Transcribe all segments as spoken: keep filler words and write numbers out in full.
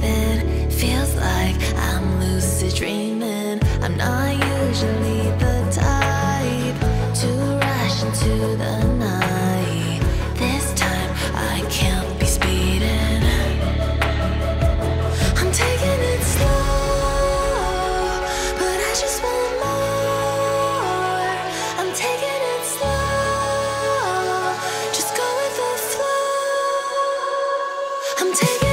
breathing. Feels like I'm lucid dreaming. I'm not usually the type to rush into the night. This time I can't be speeding. I'm taking it slow, but I just want more. I'm taking it slow, just go with the flow. I'm taking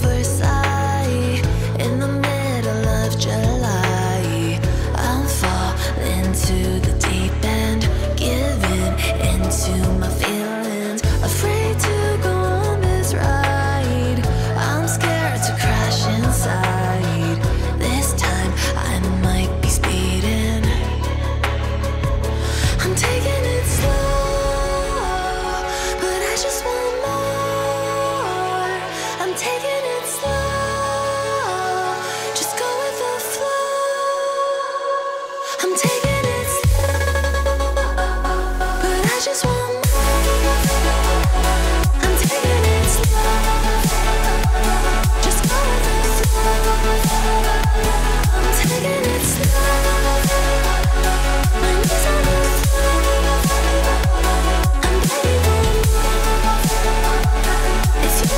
Versailles in the middle of July. I'll fall into the deep end, giving into my feelings. Afraid to go on this ride. I'm scared to crash inside. This time I might be speeding. I'm taking it slow, but I just want. Taking it slow, just go with the flow. I'm taking it slow, but I just want more. I'm taking it slow, just go with the flow. I'm taking it slow, my knees on the floor. I'm begging for more. It's you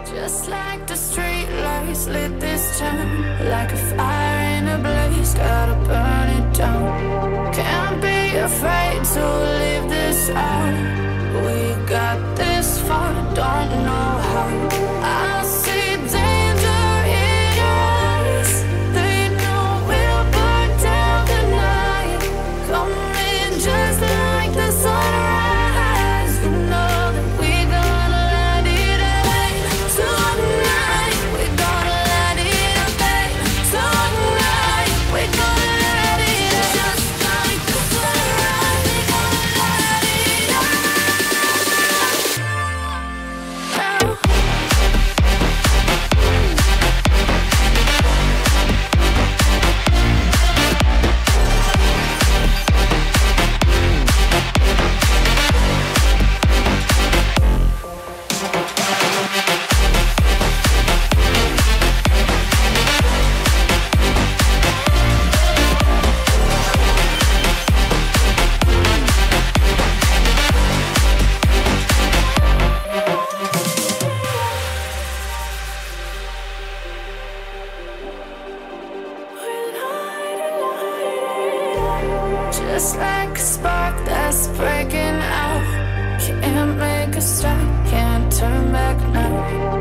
I know. Just like the street lights lit this town, like a fire in a blaze, gotta burn it down. Can't be afraid to leave this out. We got this far, don't know how. I see danger in us. They know we'll burn down the night. Coming just like the sunrise. You know that we gonna light it up tonight. We gonna light it up tonight. We gonna light it up just like the sunrise. We gonna light it up now. Just like a spark that's breaking out, can't make a stop, can't turn back now.